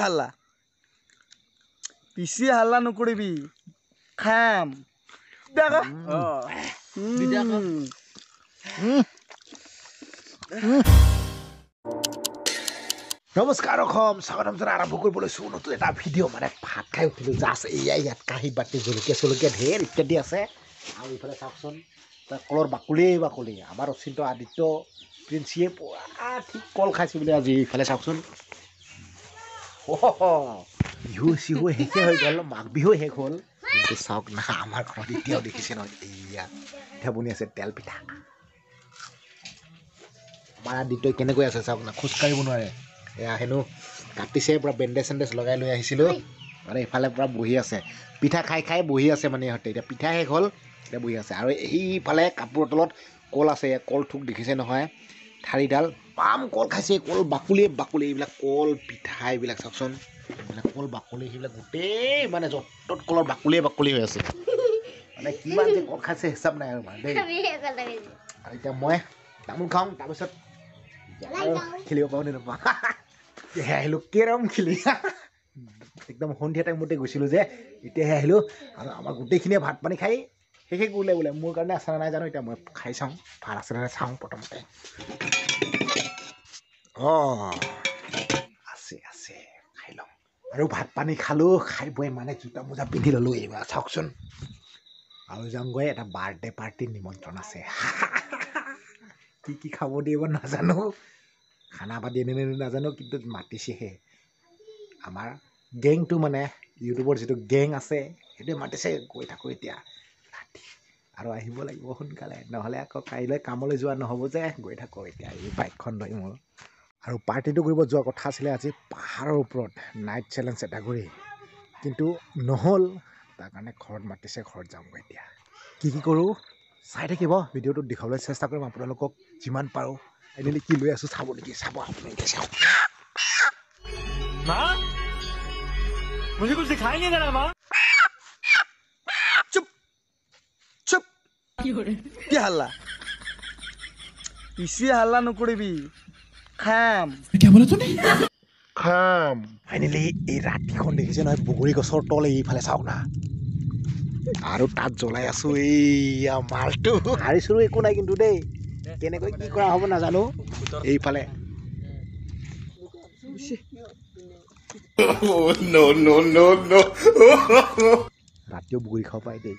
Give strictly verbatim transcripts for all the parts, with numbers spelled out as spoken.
পিসিয়ে হাল্লা পিসিয়ে হাল্লা নকৰিবি খাম দেখো নমস্কাৰ অসম স্বাগতম জনাই আৰম্ভ কৰিবলৈ লৈছোঁ নতুন এটা ভিডিঅ' মানে ভাত খাই উঠিলোঁ জাষ্ট এয়া ইয়াত কাঁহী বাতি জলকীয়া চলকীয়া ঢেৰ ইত্যাদি আছে আৰু এইফালে চাওকচোন তাৰ কলৰ বাকলিয়েই বাকলি আমাৰ অচিন্ত আদিত্য প্ৰিন্সিয়ে পুৰা ঠিক কল খাইছে বুলি আজি এইফালে চাওকচোন বিহু চিহু শেষে হৈ গ'ল মাঘ বিহু শেষ হ'ল কিন্তু চাওক না আমাৰ ঘৰত এতিয়াও দেখিছে নহয় এইয়া পিঠা বনি আছে তেল পিঠা আমাৰ আদিত্যই কেনেকৈ আছে চাওক না খোজকাঢ়িব নোৱাৰে এয়া হেনো কাটিছে পুৰা বেণ্ডেজ চেণ্ডেজ লগাই লৈ আহিছিলোঁ মানে এইফালে পুৰা বহি আছে পিঠা খাই খাই বহি আছে মানে ইহঁতে এতিয়া পিঠা শেষ হ'ল এতিয়া বহি আছে আৰু এইফালে কাপোৰৰ তলত কল আছে এয়া কল থোক দেখিছে নহয় ঠাৰিডাল পাম কল খাইছে কল বাকলিয়ে বাকলি এইবিলাক কল পিঠা এইবিলাক চাওকচোন মানে কল বাকলি সেইবিলাক গোটেই মানে য'ত ত'ত কলৰ বাকলিয়ে বাকলি হৈ আছে মানে কিমান যে কল খাইছে হিচাপ নাই আৰু মানে দেই আৰু এতিয়া মই তামোল খাওঁ তাৰপিছত খেলিব পাৰোঁ নে নাপাওঁ তেহে আহিলোঁ কেৰম খেলি একদম সন্ধিয়া টাইমতে গৈছিলোঁ যে এতিয়াহে আহিলোঁ আৰু আমাৰ গোটেইখিনিয়ে ভাত পানী খাই শেষে বোলে বোলে মোৰ কাৰণে আছে নে নাই জানো এতিয়া মই খাই চাওঁ ভাল আছে নে চাওঁ প্ৰথমতে অঁ আছে আছে খাই লওঁ আৰু ভাত পানী খালোঁ খাই বৈ মানে জোতা মোজা পিন্ধি ল'লোঁ এইবাৰ চাওকচোন আৰু যাওঁগৈ এটা বাৰ্থডে পাৰ্টিৰ নিমন্ত্ৰণ আছে কি কি খাব দিয়ে বা নাজানো খানা পাতি এনে নাজানো কিন্তু মাতিছেহে আমাৰ গেংটো মানে ইউটিউবৰ যিটো গেং আছে সেইটোৱে মাতিছে গৈ থাকোঁ এতিয়া ৰাতি আৰু আহিব লাগিব সোনকালে নহ'লে আকৌ কাইলৈ কামলৈ যোৱা নহ'ব যে গৈ থাকোঁ এতিয়া এই বাইকখন লৈ মোৰ আৰু পাৰ্টিটো কৰিব যোৱা কথা আছিলে আজি পাহাৰৰ ওপৰত নাইট চেলেঞ্জ এটা কৰি কিন্তু নহ'ল তাৰ কাৰণে ঘৰত মাতিছে ঘৰত যাওঁগৈ এতিয়া কি কি কৰোঁ চাই থাকিব ভিডিঅ'টো দেখাবলৈ চেষ্টা কৰিম আপোনালোকক যিমান পাৰোঁ এনেকৈ কি লৈ আছোঁ চাব নেকি চাব আপোনালোকে চাওক কি হাল্লা পিছিয়ে হাল্লা নকৰিবি খাম খাম ফাইনেলি এই ৰাতিখন দেখিছে নহয় বগৰী গছৰ তল এইফালে চাওক না আৰু তাত জ্বলাই আছোঁ এইয়া মালটো হাৰি চুৰি একো নাই কিন্তু দেই কেনেকৈ কি কৰা হ'ব নাজানো এইফালে ৰাতিও বগৰী খাব পাই দেই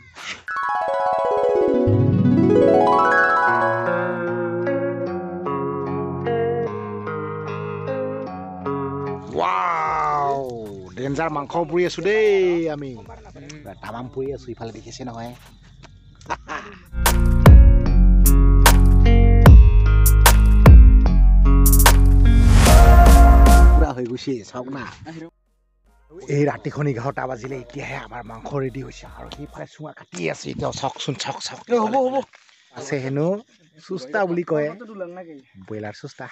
ডেঞ্জাৰ মাংস পুৰি আছোঁ দেই আমি তামাম পুৰি আছোঁ ইফালে দেখিছে নহয় পুৰা হৈ গৈছে চাওক না এই ৰাতিখন এঘাৰটা বাজিলে এতিয়াহে আমাৰ মাংস ৰেডি হৈছে আৰু সেইফালে চুঙা কাটি আছে এতিয়া চাওকচোন চাওক চাওক হ'ব হ'ব আছে হেনো চুস্তা বুলি কয় ব্ৰইলাৰ চুস্তা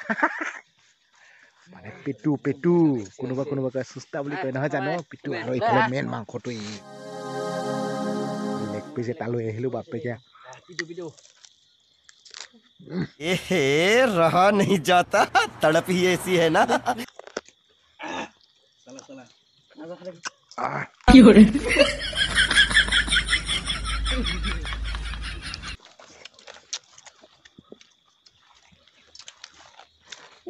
মানে পেটু পেটু কোনোবা কোনোবা কয় চুস্তা বুলি কয় নহয় জানো পেটু আৰু এইফালে মেইন মাংসটো এই লেগ পিচ এটা লৈ আহিলোঁ বাপেকে ৰহা নহীঁ যাতা তড়প হি এছি হে না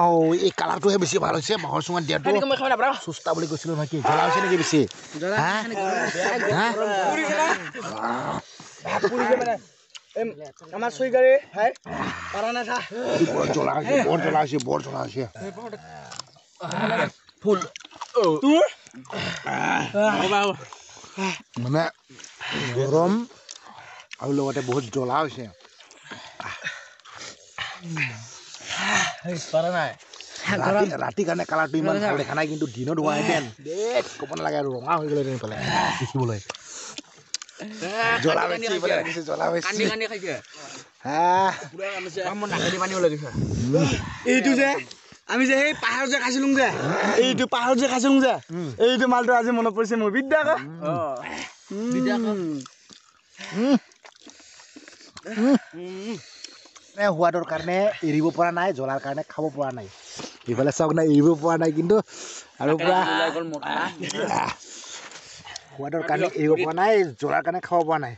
আও এই কালাৰটোহে বেছি ভাল হৈছে মাহৰ চুঙাত দিয়াটো চুস্তা বুলি কৈছিলোঁ নহয় কি জ্বলা হৈছে নেকি বেছি মানে গৰম আৰু লগতে বহুত জ্বলা হৈছে Hey, para na. Rati, rati karena kalau diman oleh karena itu dino dua eden. Dek, kapan lagi rongau gitu ini pala. Sisi boleh. Jola wesi pala di jola wesi. Kandingannya kayak. Hah. Kamu nak di mana lagi? Itu je. আমি যে এই পাহাড় যে খাইছিলুম যে এইটো পাহাড় যে খাইছিলুম যে এইটো মালটো আজি মনে পৰিছে মোৰ বিদ্যা কা অ বিদ্যা কা নে হোৱাডৰ কাৰণে এৰিব পৰা নাই জলাৰ কাৰণে খাব পৰা নাই ইফালে চাওক না এৰিব পৰা নাই কিন্তু আৰু পুৰা হোৱাডৰ কাৰণে এৰিব পৰা নাই জলাৰ কাৰণে খাব পৰা নাই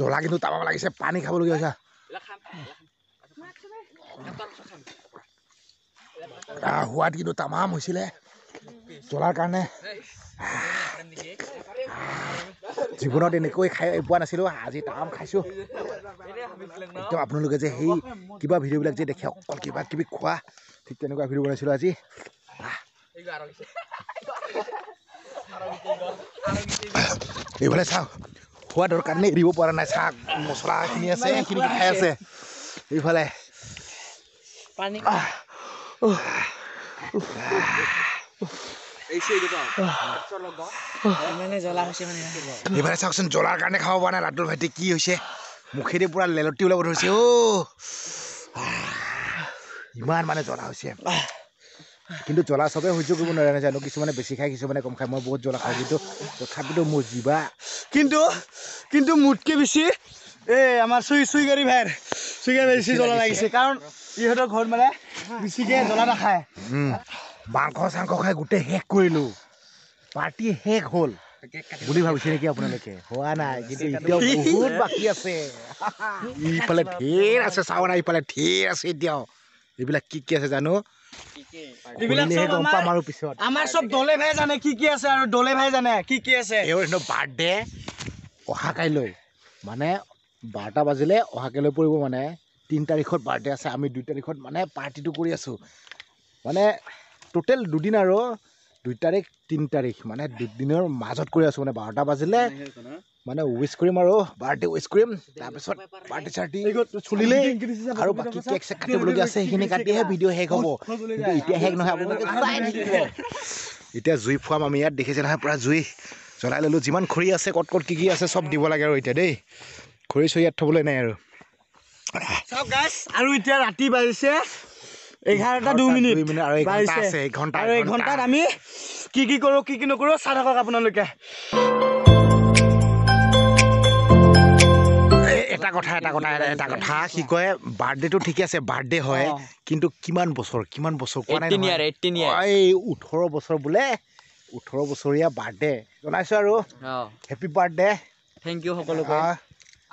জলা কিন্তু তামাম লাগিছে পানী খাব লগি হৈছে Ah, huat gitu tamam musile. Jolar karne. Jibonot enekoi khai poa nasilo, aji tamam khaisu. To apnaloge je hei kiba video bilak je dekhi okol kiba kibi khua. Thik tenekoi video banaisilo aji. Ebole sao. Huator karne ribo pora nai saak mosla khini ase, khini khai ase. Ebole Panik. Esei deba. Cholo go. Mane jola hoise mane. Ebare sakson jolar karne khabo bana radul bhaiti ki hoise. Mukhe re pura leloti ulabo hoise. O. Iman mane jola hoise. Kintu jola sobe hojo kobo nare jano kisumane beshi khai kisumane kom khai moi bahut jola khao kintu thaphito mo jiba. Kintu kintu mutke beshi ए हमार सुई सुई गरी भैर सुई बेसी जला लागिसे कारण इहतो घर माने बिसी के जला ना खाए बांख सांख खाए गुटे हेक करिलु पार्टी हेक होल बुली भाबिसे ने कि आपन लेके होआ ना किते इदियो बहुत बाकी আছে इ पले ढेर আছে सावना इ पले ढेर আছে दियो इबिला की की আছে জানো की की इबिला गम्पा मारो पिसत हमार सब डोले भाई जाने की की আছে और डोले भाई जाने की की আছে एनो बर्थडे ओहा काई लय माने बाटा बाजिले ओहाकेले परिबो माने तीन तारिखर बर्थडे আছে আমি দুই তারিখত মানে পার্টিটো কৰি আছো মানে টোটাল দুদিন আৰু দুই তাৰিখ তিন তাৰিখ মানে দুদিনৰ মাজত কৰি আছো মানে বাৰটা বাজিলে মানে উইশ কৰিম আৰু बर्थडे উইশ কৰিম তাৰ পিছত পাৰ্টি চাৰ্টি চলিলে আৰু বাকি কেক চেক কাটিব লগি আছে এখিনি কাটিহে ভিডিও হেক হ'ব কিন্তু এতিয়া হেক নহয় আপোনাক চাই থাকিব এতিয়া জুই ফাম আমি ইয়াত দেখিছে নহয় পুৰা জুই চলাই ললো যিমান খৰি আছে কট কট কি কি আছে সব দিব লাগে আৰু এতিয়া দেই খৰি সইয়া থবলে নাই আৰু সব গাইস আৰু এতিয়া ৰাতি বাজিছে এঘাৰটা দুই মিনিট আৰু এক ঘণ্টা আছে এক ঘণ্টা আৰু এক ঘণ্টা আমি কি কি কৰো কি কি নকৰো সাধাৰক আপোনালোকে এটা কথা এটা কথা এটা কথা কি কয় बर्थडे তো ঠিকই আছে बर्थडे হয় কিন্তু কিমান বছৰ কিমান বছৰ কোৱা নাই আই ওঠৰ বছৰ বুলে ওঠৰ বছৰীয়া बर्थडे জনাইছো আৰু হ্যাপি बर्थडे থ্যাঙ্ক ইউ সকলোকে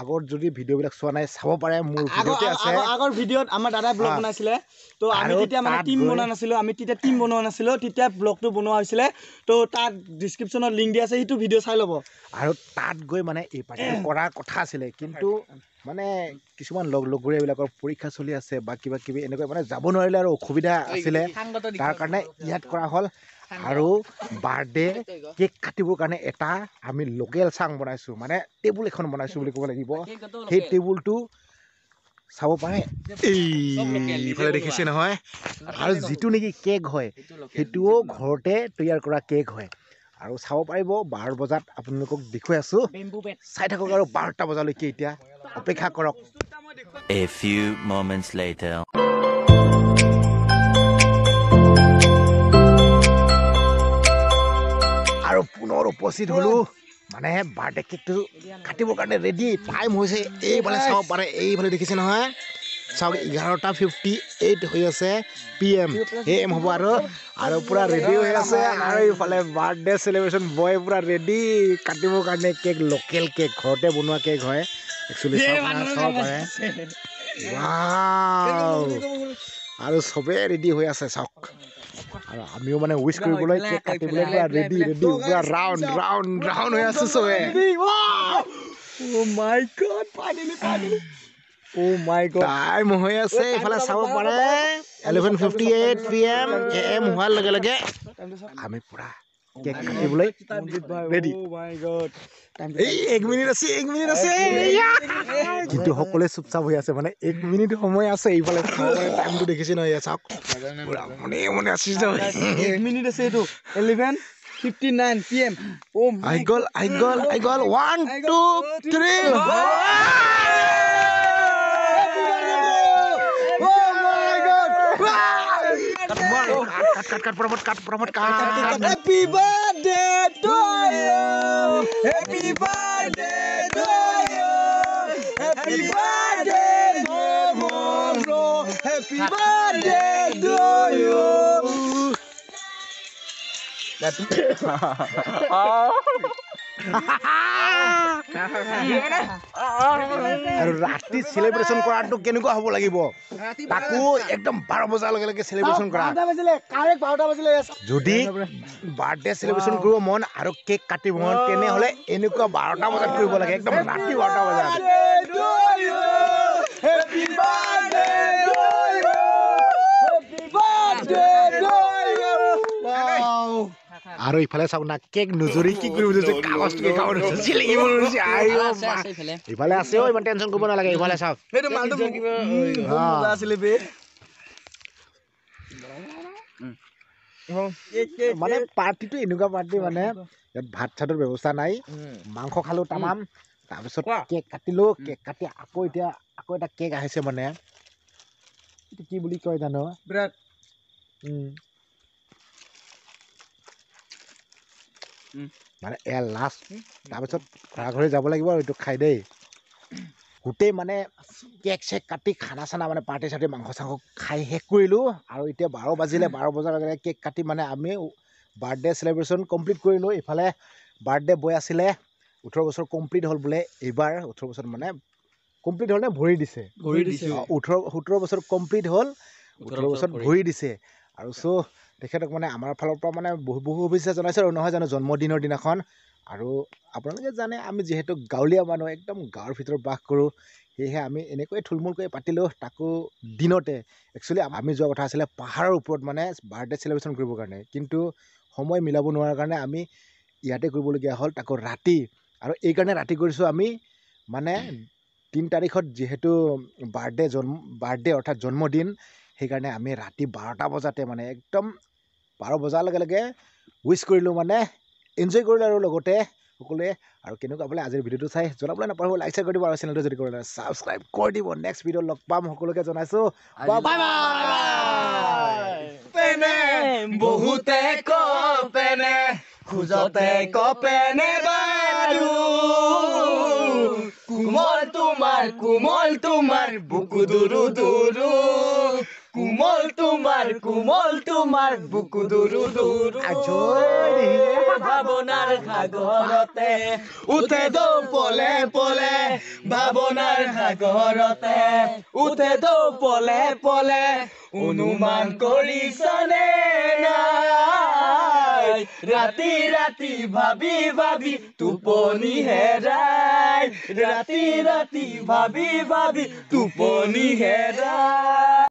আগৰ যদি ভিডিও বিলাক সোৱা নাই চাব পাৰে মোৰ ভিডিওতে আছে আগৰ ভিডিওত আমাৰ দাদা ব্লগ বনাইছিলে তো আমি তেতিয়া মানে টিম বনা নাছিল আমি তেতিয়া টিম বনোৱা নাছিল তেতিয়া ব্লগটো বনোৱা হৈছিল তো তাত ডেসক্ৰিপচনত লিংক দি আছে ইটো ভিডিও চাই লব আৰু তাত গৈ মানে এই পাৰ্টি কৰা কথা আছিল কিন্তু মানে কিছুমান লগ লগৰীয়া বিলাকৰ পৰীক্ষা চলি আছে বাকি বাকি এনেকৈ মানে যাব নোৱাৰিলে আৰু অসুবিধা আছিল তাৰ কাৰণে ইয়াত কৰা হল আৰু बर्थडे কেক কাটিবৰ কাৰণে এটা আমি লোকেল চাং বনাইছো মানে টেবুল এখন বনাইছো বুলি ক'ব লাগিব সেই টেবুলটো চাব পাৰে এই ইফালে দেখিছে নহয় আৰু যেটো নেকি কেক হয় সেটোও ঘৰতে তৈয়াৰ কৰা কেক হয় আৰু চাব পাৰিব বাৰ বজাত আপোনালোকক দেখুৱাই আছো চাই থাকক আৰু বাৰটা বজালৈকে এতিয়া অপেক্ষা কৰক A few moments later আৰু পুনৰ উপস্থিত হলো মানে বাৰ্থডে কেকটো কাটিবৰ কাৰণে ৰেডি টাইম হৈছে এইবালে চাও পাৰে এইবালে দেখিছে নহয় চাওক এঘাৰটা ফিফটি এইট হৈ আছে পিএম এএম হ'ব আৰু আৰু পুৰা ৰেডি হৈ আছে আৰু ইফালে বাৰ্থডে সেলিব্ৰেশন বয় পুৰা ৰেডি কাটিবৰ কাৰণে কেক লোকেল কেক ঘৰতে বনোৱা কেক হয় একচুয়ালি চাও পাৰে ওয়াও আৰু সবে ৰেডি হৈ আছে চাওক আমিও মানে উইশ কৰিবলৈ কাটিবলৈ ৰেডি ৰেডি পুৰা ৰাউণ্ড ৰাউণ্ড ৰাউণ্ড হৈ আছে সবে। Oh my god finally finally oh my god time হৈ আছে ইফালে চাব পাৰে eleven fifty-eight p m am হোৱাৰ লগে লগে আমি পুৰা কেক কাটিবলৈ ready. Oh my god time এই এক মিনিট আছে এক মিনিট আছে কিন্তু সকলোৱে চুপচাপ হৈ আছে মানে এক মিনিট সময় আছে ইফালে টাইমটো দেখিছে নহয় চাওক পুৰা মনে মনে আছে এক মিনিট আছে এইটো eleven fifty-nine p m oh my god আই গল আই গল one two three cut cut promote cut promote cut happy birthday to you happy birthday to you happy birthday momro happy birthday to you that's আৰু ৰাতি সেলিব্ৰেশন কৰাটো কেনেকুৱা হ'ব লাগিব তাকো একদম twelve বজাৰ লগে লগে সেলিব্ৰেশন কৰা যদি বাৰ্থডে সেলিব্ৰেশন কৰিব মন আৰু কেক কাটিব মন তেনে হলে এনেকুৱা twelve টা বজাত কৰিব লাগে একদম ৰাতি twelve টা বজাত। Happy birthday to you happy birthday to you আৰ ইফালে চাও না কেক নুজুৰি কি কৰিব দিছে কাগজ কি কাগজ নুজুৰি লাগিব নুজুৰি আইও ইফালে আছে ও ইমান টেনশন কৰিব নালাগে ইফালে চাও এইটো মালটো লাগিব মজা আছিল বে মানে পাৰ্টিটো এনেকুৱা পাৰ্টি মানে ইয়াত ভাত ছাতৰ ব্যৱস্থা নাই মাংস খালো তামাম তাৰ পিছত কেক কাটিলো কেক কাটি আকৌ এতিয়া আকৌ এটা কেক আহিছে মানে এইটো কি বুলি কয় জানো বিৰাট মানে এ লাস্ট তাৰপিছত ঘৰাঘৰি যাব লাগিব আৰু এইটো খাই দেই গোটেই মানে কেক চেক কাটি খানা চানা মানে পাৰ্টি চাৰ্টি মাংস চাংস খাই শেষ কৰিলোঁ আৰু এতিয়া বাৰ বাজিলে বাৰ বজাৰ লগে কেক কাটি মানে আমি বাৰ্থডে চেলিব্ৰেশ্যন কমপ্লিট কৰিলোঁ। ইফালে বাৰ্থডে বয় আছিলে ওঠৰ বছৰ কমপ্লিট হ'ল বোলে এইবাৰ ওঠৰ বছৰ মানে কমপ্লিট হ'ল নে ভৰি দিছে ভৰি দিছে ওঠৰ সোতৰ বছৰ কমপ্লিট হ'ল ওঠৰ বছৰত ভৰি দিছে আৰু চ' তেখেতক মানে আমাৰ ফালৰ পৰা মানে বহু বহু শুভেচ্ছা জনাইছোঁ আৰু নহয় জানো জন্মদিনৰ দিনাখন। আৰু আপোনালোকে জানে আমি যিহেতু গাঁৱলীয়া মানুহ একদম গাঁৱৰ ভিতৰত বাস কৰোঁ সেয়েহে আমি এনেকৈ থুলমূলকৈ পাতিলোঁ তাকো দিনতে। একচুৱেলি আমি যোৱা কথা আছিলে পাহাৰৰ ওপৰত মানে বাৰ্থডে চেলিব্ৰেশ্যন কৰিবৰ কাৰণে কিন্তু সময় মিলাব নোৱাৰাৰ কাৰণে আমি ইয়াতে কৰিবলগীয়া হ'ল তাকো ৰাতি। আৰু এইকাৰণে ৰাতি কৰিছোঁ আমি মানে তিনি তাৰিখত যিহেতু বাৰ্থডে জন্ম বাৰ্থডে অৰ্থাৎ জন্মদিন সেইকাৰণে আমি ৰাতি বাৰটা বজাতে মানে একদম বাৰ বজাৰ লগে লগে উইচ কৰিলোঁ মানে এনজয় কৰিলোঁ আৰু লগতে সকলোৱে। আৰু কেনেকুৱা বোলে আজিৰ ভিডিঅ'টো চাই জনাবলৈ নাপাহৰিব লাইক শ্বেয়াৰ কৰি দিব আৰু চেনেলটো যদি কৰে ছাবস্ক্ৰাইব কৰি দিব। নেক্সট ভিডিঅ'ত লগ পাম সকলোকে জনাইছোঁ বাই বাই। পেনে বহুতে কপেনে খোজতে কপেনে বাৰু কোমল তোমাৰ কোমল তোমাৰ বুকু দুৰু দুৰু কোমল তোমাৰ কোমল তোমাৰ বুকু দুৰু দুৰু আজৰি ভাবনাৰ সাগৰতে উঠে দৌ পলে পলে ভাবনাৰ সাগৰতে উঠে দৌ পলে পলে অনুমান কৰিছনে নাই ৰাতি ৰাতি ভাবি ভাবি টোপনি হেৰাই ৰাতি ৰাতি ভাবি ভাবি টোপনি হেৰাই।